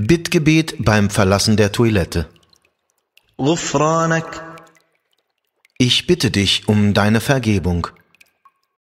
Bittgebet beim Verlassen der Toilette. Ich bitte dich um deine Vergebung.